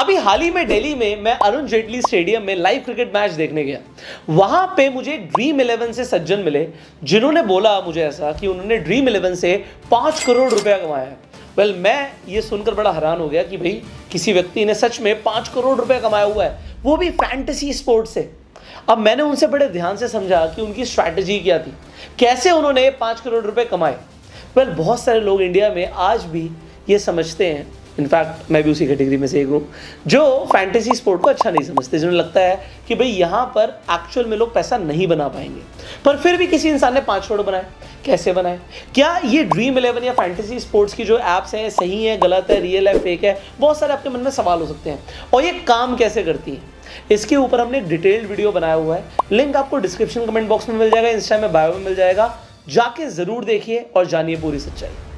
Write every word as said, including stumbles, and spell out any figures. अभी हाल ही में दिल्ली में मैं अरुण जेटली स्टेडियम में लाइव क्रिकेट मैच देखने गया। वहां पे मुझे ड्रीम इलेवन से सज्जन मिले जिन्होंने बोला मुझे ऐसा कि उन्होंने ड्रीम इलेवन से पाँच करोड़ रुपया कमाया है। वेल well, मैं ये सुनकर बड़ा हैरान हो गया कि भाई किसी व्यक्ति ने सच में पाँच करोड़ रुपया कमाया हुआ है, वो भी फैंटेसी स्पोर्ट से। अब मैंने उनसे बड़े ध्यान से समझा कि उनकी स्ट्रैटेजी क्या थी, कैसे उन्होंने पाँच करोड़ रुपए कमाए। वेल well, बहुत सारे लोग इंडिया में आज भी ये समझते हैं, इनफैक्ट मैं भी उसी कैटेगरी में से एक हूँ, जो फैंटेसी स्पोर्ट को अच्छा नहीं समझते, जिन्हें लगता है कि भाई यहाँ पर एक्चुअल में लोग पैसा नहीं बना पाएंगे। पर फिर भी किसी इंसान ने पाँच करोड़ बनाए, कैसे बनाए? क्या ये ड्रीम इलेवन या फैंटेसी स्पोर्ट्स की जो ऐप्स हैं सही है, गलत है, रियल है, फेक है? बहुत सारे आपके मन में सवाल हो सकते हैं। और ये काम कैसे करती है, इसके ऊपर हमने एक डिटेल्ड वीडियो बनाया हुआ है। लिंक आपको डिस्क्रिप्शन कमेंट बॉक्स में मिल जाएगा, इंस्टा में बायो में मिल जाएगा, जाके ज़रूर देखिए और जानिए पूरी सच्चाई।